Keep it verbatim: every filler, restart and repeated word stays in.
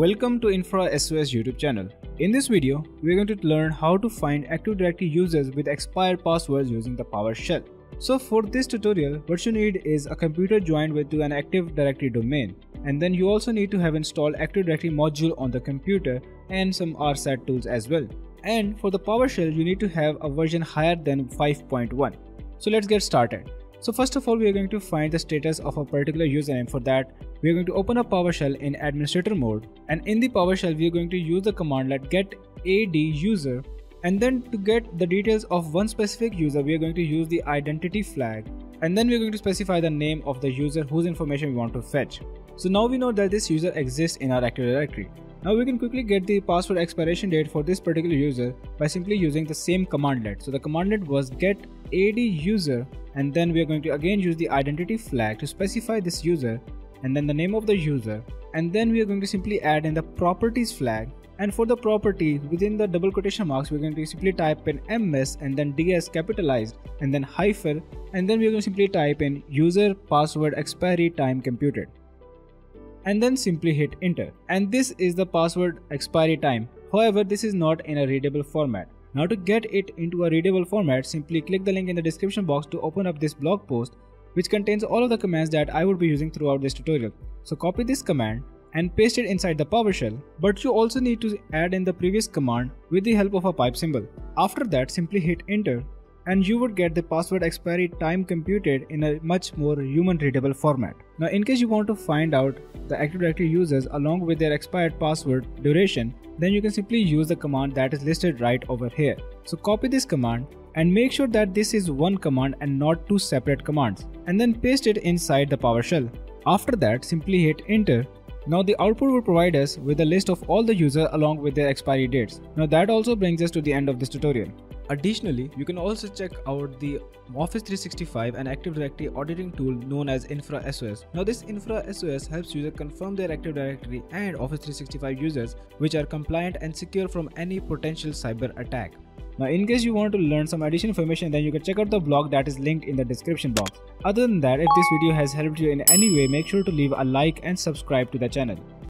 Welcome to InfraSOS YouTube channel. In this video, we are going to learn how to find Active Directory users with expired passwords using the PowerShell. So for this tutorial, what you need is a computer joined with to an Active Directory domain, and then you also need to have installed Active Directory module on the computer and some R SAT tools as well. And for the PowerShell, you need to have a version higher than five point one. So let's get started. So first of all, we are going to find the status of a particular username. For that, we are going to open up PowerShell in administrator mode, and in the PowerShell, we are going to use the command like get A D user, and then to get the details of one specific user, we are going to use the identity flag, and then we are going to specify the name of the user whose information we want to fetch. So now we know that this user exists in our Active Directory. Now we can quickly get the password expiration date for this particular user by simply using the same commandlet. So the commandlet was get A D user, and then we are going to again use the identity flag to specify this user, and then the name of the user, and then we are going to simply add in the properties flag, and for the property, within the double quotation marks, we are going to simply type in M S and then D S capitalized and then hyphen, and then we are going to simply type in user password expiry time computed, and then simply hit enter, and this is the password expiry time. However, this is not in a readable format. Now to get it into a readable format, simply click the link in the description box to open up this blog post, which contains all of the commands that I would be using throughout this tutorial. So copy this command and paste it inside the PowerShell, but you also need to add in the previous command with the help of a pipe symbol. After that, simply hit enter, and you would get the password expiry time computed in a much more human readable format. Now in case you want to find out the Active Directory users along with their expired password duration, then you can simply use the command that is listed right over here. So copy this command and make sure that this is one command and not two separate commands, and then paste it inside the PowerShell. After that, simply hit enter. Now the output will provide us with a list of all the users along with their expiry dates. Now that also brings us to the end of this tutorial. Additionally, you can also check out the Office three sixty-five and Active Directory auditing tool known as InfraSOS. Now this InfraSOS helps users confirm their Active Directory and Office three sixty-five users which are compliant and secure from any potential cyber attack. Now in case you want to learn some additional information, then you can check out the blog that is linked in the description box. Other than that, if this video has helped you in any way, make sure to leave a like and subscribe to the channel.